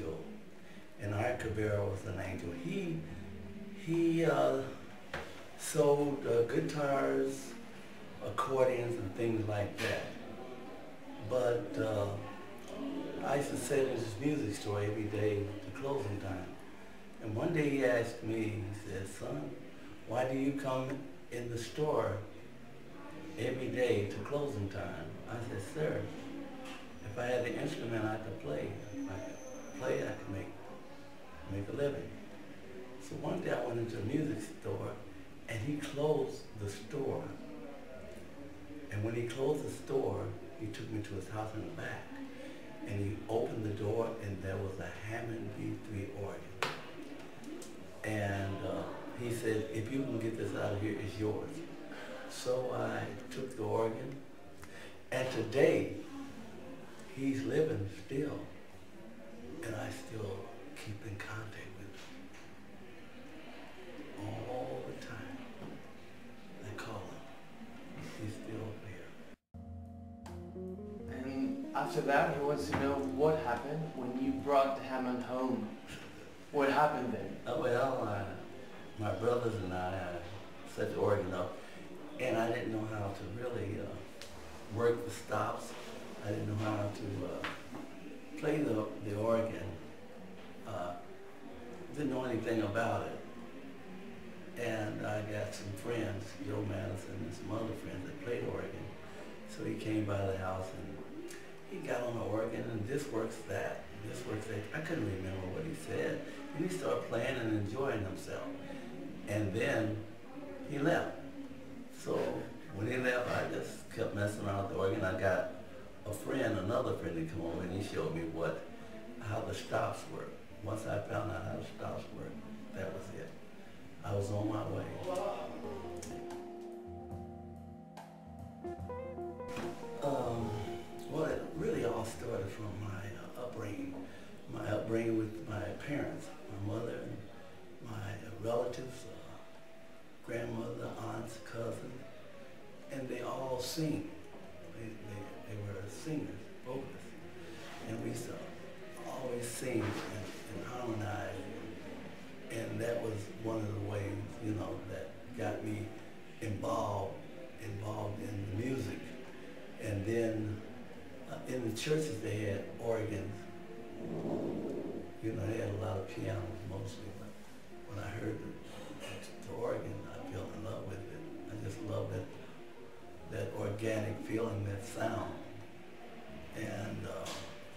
angel, and Art Cabrera was an angel. He sold guitars, accordions, and things like that. But I used to sit in his music store every day to closing time. And one day he asked me, he said, "Son, why do you come in the store every day to closing time?" I said, "Sir, if I had the instrument I could play. If I could play, I could make a living." So one day I went into a music store and he closed the store. And when he closed the store, he took me to his house in the back. And he opened the door and there was a Hammond B3 organ. And he said, "If you can get this out of here, it's yours." So I took the organ. And today, he's living still. And I still keep in contact with him. All the time. I call him. He's still here. And after that, he wants to know what happened when you brought the Hammond home. What happened then? Oh, well, my brothers and I set the organ up, and I didn't know how to really work the stops. I didn't know how to play the organ. Didn't know anything about it. And I got some friends, Joe Madison and some other friends that played organ. So he came by the house and he got on the organ and this works that, and this works that. I couldn't remember what he said. And he started playing and enjoying himself. And then he left. So when he left, I just kept messing around with the organ. I got a friend, another friend to come over, and he showed me how the stops work. Once I found out how the stops work, that was it. I was on my way. Well, it really all started from my upbringing. My upbringing with my parents, my mother, and my relatives, grandmother, aunts, cousins, and they all sing. They were singers, vocalists, and we used to always sing and harmonize, and that was one of the ways, you know, that got me involved in the music. And then in the churches they had organs. You know, they had a lot of pianos mostly, but when I heard the organ, I fell in love with it. I just love that organic feeling, that sound. And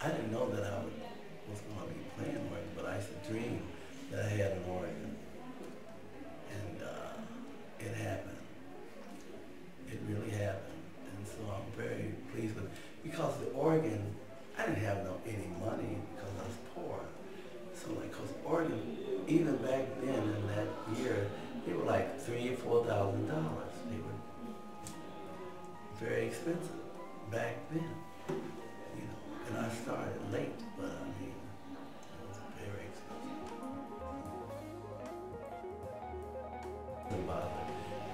I didn't know that I was going to be playing organ, but I used to dream that I had an organ. And it happened. It really happened. And so I'm very pleased with it. Because the organ, I didn't have any money because I was poor. So like, because Oregon, even back then in that year, they were like $3,000, $4,000. They were very expensive back then, you know. And I started late, but I mean, it was very expensive.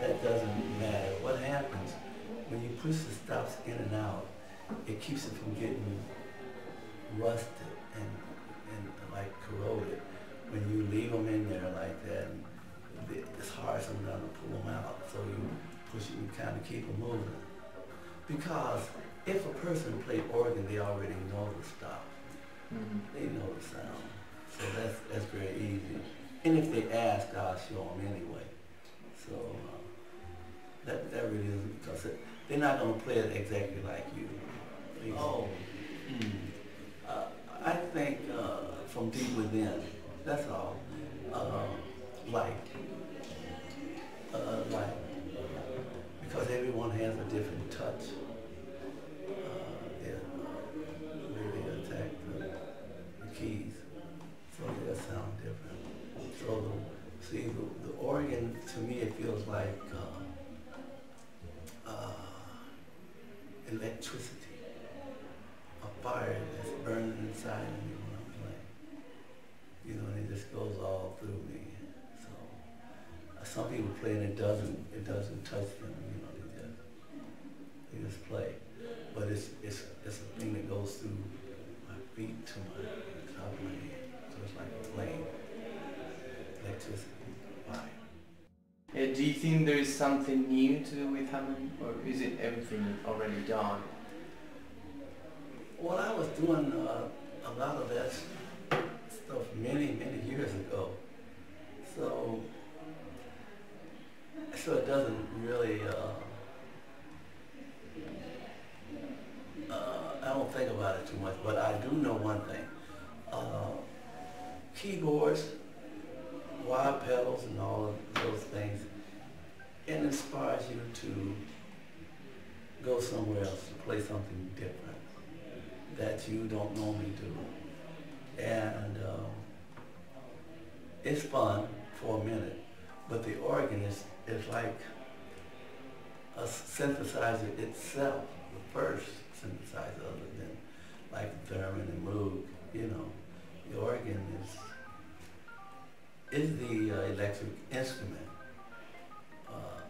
That doesn't matter. What happens when you push the stops in and out? It keeps it from getting rusted and like corroded. When you leave them in there like that, it's hard sometimes to pull them out. So you push it and kind of keep them moving. Because if a person played organ, they already know the stop. Mm-hmm. They know the sound. So that's very easy. And if they ask, I'll show them anyway. So that really isn't, because they're not going to play it exactly like you. Please. Oh. Mm. I think from deep within, that's all. Like, because everyone has a different touch. They attack the keys, so they sound different. So the organ, to me, it feels like electricity. A fire that's burning inside of me when I'm playing. You know, and it just goes all through me. So some people play and it doesn't touch them, you know, they just play. But it's a thing that goes through my feet to my top of my head. just why? Do you think there is something new to do with Hammond, or is it everything already done? Well, I was doing a lot of that stuff many years ago, so it doesn't really. I don't think about it too much, but I do know one thing: keyboards, wah pedals, and all of those things. It inspires you to go somewhere else to play something different that you don't normally do, and it's fun for a minute. But the organ is like a synthesizer itself, the first synthesizer other than like theremin and Moog, you know. The organ is the electric instrument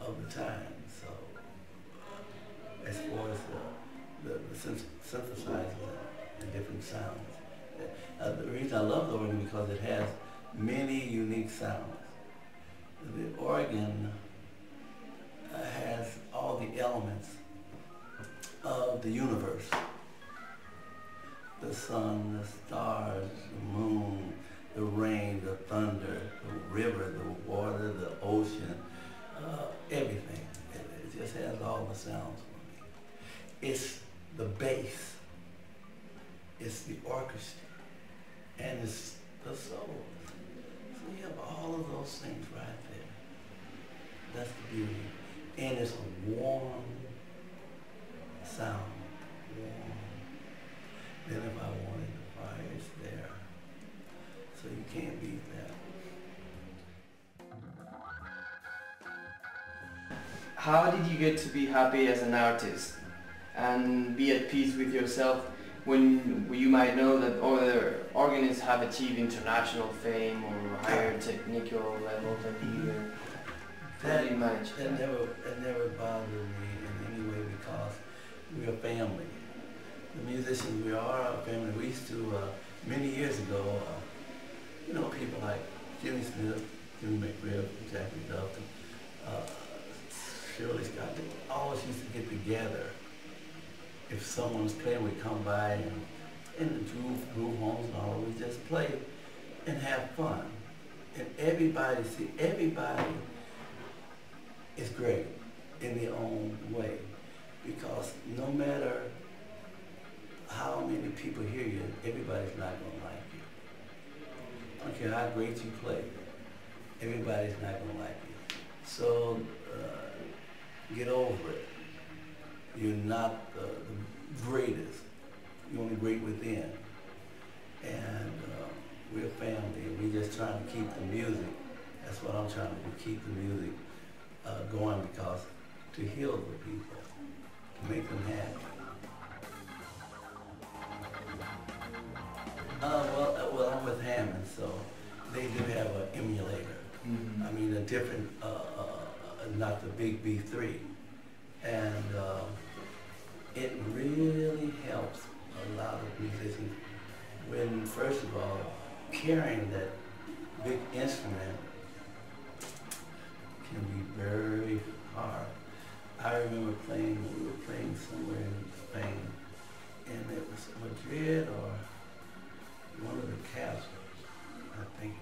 of the time. So as far as the synthesizer and different sounds. The reason I love the organ because it has many unique sounds. The organ has all the elements of the universe. The sun, the stars, the moon, the rain, the thunder, the river, the water, the ocean, everything. It just has all the sounds for me. It's the bass, it's the orchestra, and it's the soul. So you have all of those things right there. That's the beauty. And it's a warm sound, warm. Then if I wanted the fire, it's there. So you can't beat that. How did you get to be happy as an artist and be at peace with yourself when you might know that other organists have achieved international fame or higher technical level than you? That never bothered me in any way because we're a family. The musicians, we are a family. We used to, many years ago, you know, people like Jimmy Smith, Jimmy McGriff, Jackie Dalton, Shirley Scott, they always used to get together. If someone was playing, we'd come by and groove homes and all, we just play and have fun. And everybody is great in their own way because no matter how many people hear you, everybody's not going to like you. I don't care how great you play, everybody's not going to like you. So get over it. You're not the greatest. You're only great within. And we're a family. We're just trying to keep the music. That's what I'm trying to do, keep the music going because to heal the people, to make them happy. Well, I'm with Hammond, so they do have an emulator. Mm-hmm. I mean, a different, not the big B3. And it really helps a lot of musicians when, first of all, carrying that big instrument can be very hard. I remember we were playing somewhere in Spain, and it was Madrid or one of the castles, I think,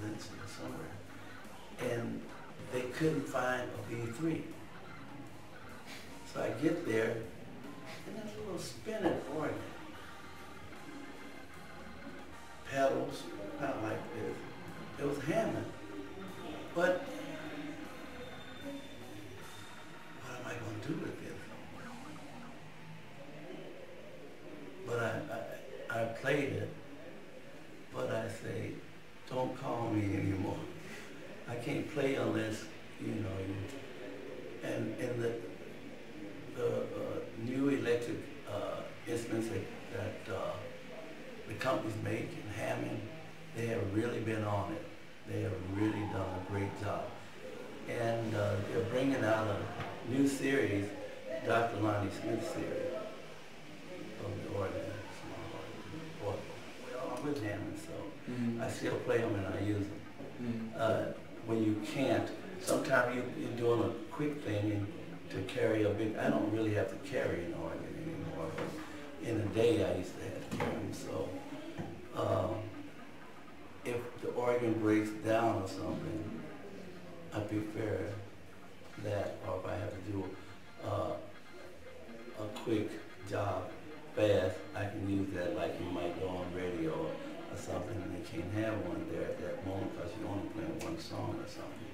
Valencia or somewhere, and they couldn't find a B3. So I get there, and there's a little spinning organ. Pedals, not like this. It was Hammond. But what am I going to do with this? But I played it, but I say, don't call me anymore. I can't play unless, you know, and the new electric instruments that the companies make in Hammond, they have really been on it. They have really done a great job. And they're bringing out a new series, Dr. Lonnie Smith series. Of the organ, small organ, portable. quit jamming, so I still play them and I use them. When you can't, sometimes you're doing a quick thing and to carry a big, I don't really have to carry an organ anymore. In the day I used to have to carry them, so if the organ breaks down or something, I prefer that, or if I have to do a quick job fast, I can use that, like you might go on radio or something, and they can't have one there at that moment because you're only playing one song or something.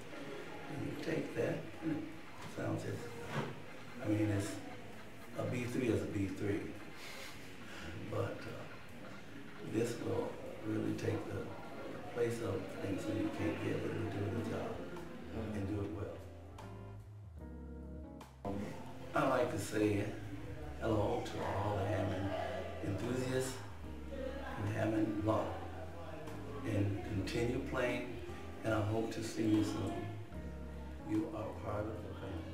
And you take that, and it sounds just, I mean, it's, a B3 is a B3, but this will really take the place of things that you can't get, but it'll do the job and do it well. I like to say hello to all the Hammond enthusiasts and Hammond love, and continue playing, and I hope to see you soon. You are part of the family.